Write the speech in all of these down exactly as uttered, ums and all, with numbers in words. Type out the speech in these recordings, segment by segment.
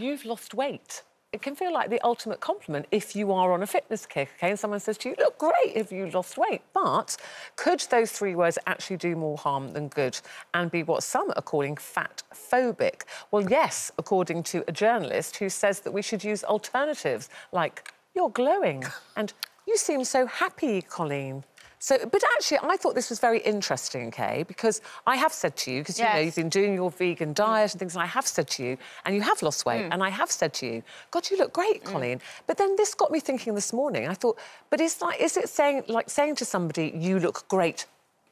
you've lost weight. It can feel like the ultimate compliment if you are on a fitness kick, OK, and someone says to you, look great if you lost weight, but could those three words actually do more harm than good and be what some are calling fat-phobic? Well, yes, according to a journalist who says that we should use alternatives like you're glowing and you seem so happy, Coleen. So, but actually, I thought this was very interesting, Kay, because I have said to you, because, yes. you know, you've been doing your vegan diet mm. and things, and I have said to you, and you have lost weight, mm. and I have said to you, God, you look great, Coleen. Mm. But then this got me thinking this morning. I thought, but is, like, is it saying, like saying to somebody, you look great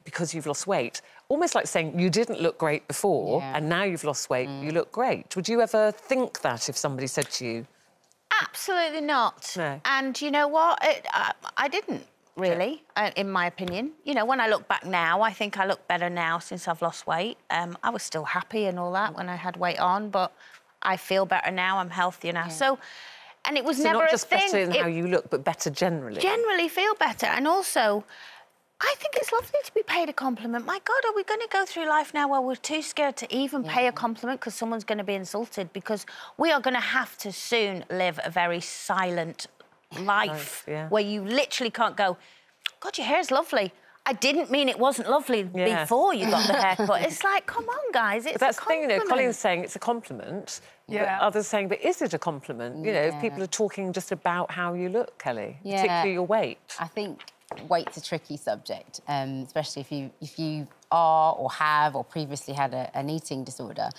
because you've lost weight, almost like saying you didn't look great before yeah. and now you've lost weight, mm. you look great. Would you ever think that if somebody said to you? Absolutely not. No. And you know what? It, I, I didn't. Really, uh, in my opinion. You know, when I look back now, I think I look better now since I've lost weight. Um, I was still happy and all that when I had weight on, but I feel better now, I'm healthier now. Yeah. So, and it was so never not just a thing. better in it, how you look, but better generally. Generally feel better. And also, I think it's lovely to be paid a compliment. My God, are we going to go through life now where we're too scared to even yeah. pay a compliment because someone's going to be insulted? Because we are going to have to soon live a very silent life. Life yeah. where you literally can't go, God, your hair's lovely. I didn't mean it wasn't lovely yes. before you got the haircut. It's like, come on, guys, it's but that's a compliment. The thing, you know, Coleen's saying it's a compliment. Yeah. But others saying, but is it a compliment? You know, yeah. if people are talking just about how you look, Kelly, yeah. particularly your weight. I think weight's a tricky subject, um, especially if you if you are or have or previously had a, an eating disorder.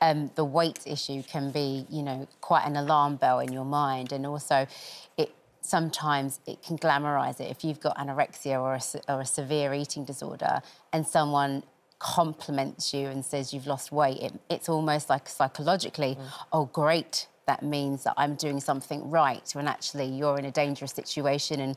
Um, the weight issue can be, you know, quite an alarm bell in your mind, and also it. Sometimes it can glamorise it. If you've got anorexia or a, or a severe eating disorder and someone compliments you and says you've lost weight, it, it's almost like psychologically, mm. oh, great, that means that I'm doing something right, when actually you're in a dangerous situation and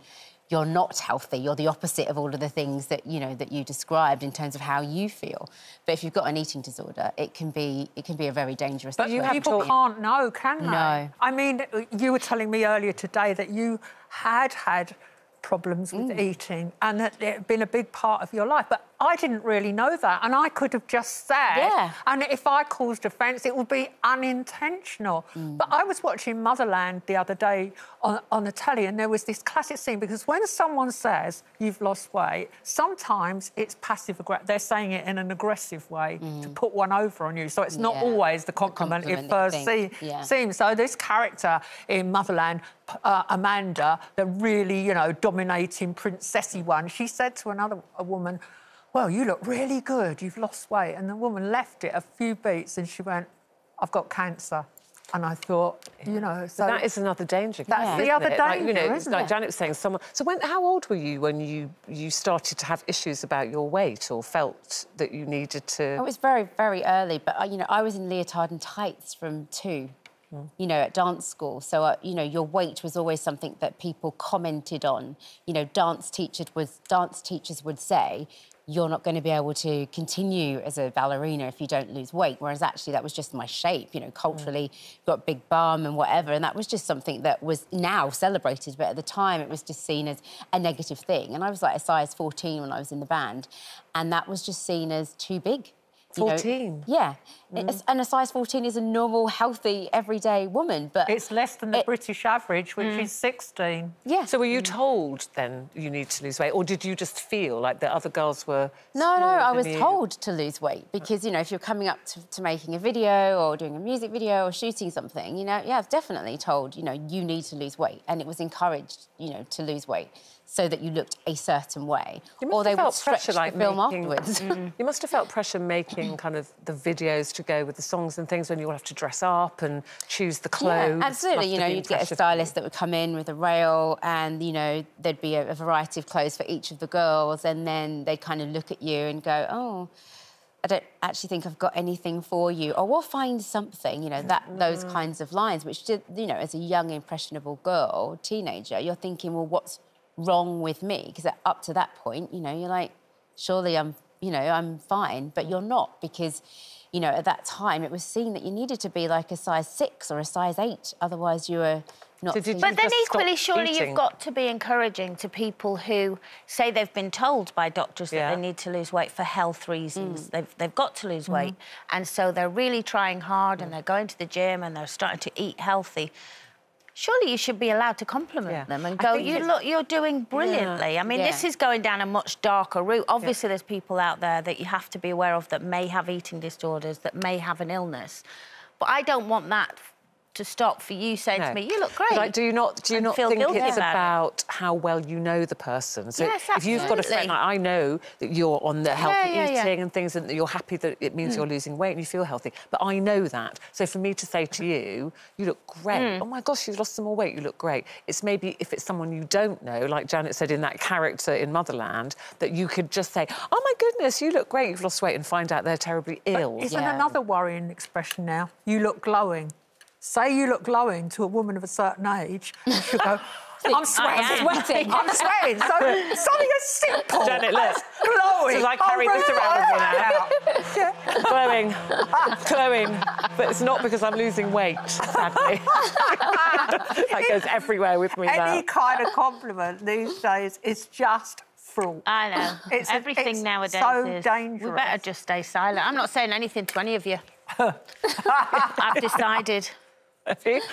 you're not healthy. You're the opposite of all of the things that, you know, that you described in terms of how you feel. But if you've got an eating disorder, it can be it can be a very dangerous thing. But people can't know, can they? No. I mean, you were telling me earlier today that you had had problems with mm. eating and that it had been a big part of your life. But I didn't really know that, and I could have just said... Yeah. And if I caused offence, it would be unintentional. Mm. But I was watching Motherland the other day on, on the telly, and there was this classic scene, because when someone says you've lost weight, sometimes it's passive-aggressive. They're saying it in an aggressive way mm. to put one over on you, so it's not yeah. always the compliment, the compliment it first see, yeah. seems. So this character in Motherland, uh, Amanda, the really, you know, dominating, princessy one, she said to another a woman... well, you look really good, you've lost weight. And the woman left it a few beats and she went, I've got cancer. And I thought, you know... So that is another danger. That's yeah. the other danger, like, you know, isn't like it? Janet was saying, someone... So when, how old were you when you, you started to have issues about your weight or felt that you needed to...? I was very, very early, but, you know, I was in leotard and tights from two. You know, at dance school. So, uh, you know, your weight was always something that people commented on. You know, dance teachers was dance teachers would say, you're not going to be able to continue as a ballerina if you don't lose weight, whereas actually that was just my shape, you know, culturally, mm. got big bum and whatever, and that was just something that was now celebrated, but at the time it was just seen as a negative thing. And I was like a size fourteen when I was in the band, and that was just seen as too big. fourteen? You know, yeah. Mm. And a size fourteen is a normal, healthy, everyday woman, but... It's less than the it... British average, which mm. is sixteen. Yeah. So were you mm. told, then, you need to lose weight? Or did you just feel like the other girls were... No, no, I was you? told to lose weight because, you know, if you're coming up to, to making a video or doing a music video or shooting something, you know, yeah, I was definitely told, you know, you need to lose weight. And it was encouraged, you know, to lose weight, so that you looked a certain way. You must or they have felt would stretch pressure, like the film making... afterwards. Mm. You must have felt pressure making kind of the videos to go with the songs and things when you all have to dress up and choose the clothes. Yeah, absolutely, you know, you'd get a stylist that would come in with a rail and, you know, there'd be a, a variety of clothes for each of the girls, and then they'd kind of look at you and go, oh... I don't actually think I've got anything for you, or we'll find something, you know, that mm. those kinds of lines, which, did, you know, as a young, impressionable girl, teenager, you're thinking, well, what's wrong with me? Because up to that point, you know, you're like, surely I'm, you know, I'm fine, but you're not, because, you know, at that time, it was seen that you needed to be like a size six or a size eight, otherwise you were... not so But then equally, surely eating? You've got to be encouraging to people who say they've been told by doctors yeah. that they need to lose weight for health reasons. Mm. They've, they've got to lose mm. weight. And so they're really trying hard mm. and they're going to the gym and they're starting to eat healthy. Surely you should be allowed to compliment yeah. them and go, you it's... look, you're doing brilliantly. Yeah. I mean, yeah. this is going down a much darker route. Obviously, yeah. there's people out there that you have to be aware of that may have eating disorders, that may have an illness. But I don't want that to stop for you saying no. to me, you look great. Like, do you not, do you not think it's about it. How well you know the person? So yes, if you've got a friend, like, I know that you're on the healthy yeah, yeah, eating yeah. and things and that you're happy that it means mm. you're losing weight and you feel healthy, but I know that. So for me to say to you, you look great, mm. oh my gosh, you've lost some more weight, you look great. It's maybe if it's someone you don't know, like Janet said in that character in Motherland, that you could just say, oh my goodness, you look great, you've lost weight, and find out they're terribly ill. But isn't yeah. another worrying expression now, you look glowing? Say you look glowing to a woman of a certain age, and she'll go, I'm sweating, I'm sweating, I'm sweating. So something as simple Janet, look. As glowing. So I carry oh, this around with me now. Glowing, glowing. But it's not because I'm losing weight, sadly. That goes everywhere with me Any now. Any kind of compliment these days is just... Fraught. I know. It's Everything a, it's nowadays so is. dangerous. We better just stay silent. I'm not saying anything to any of you. I've decided.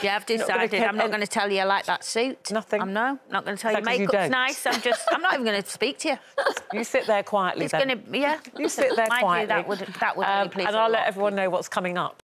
Yeah, I've decided. Not I'm not going to tell you I like that suit. Nothing. I'm no, not going to tell you makeup's you nice. I'm just. I'm not even going to speak to you. You sit there quietly. It's going to. Yeah. You sit there quietly. That would. That would. Um, really please and I'll let everyone know what's coming up.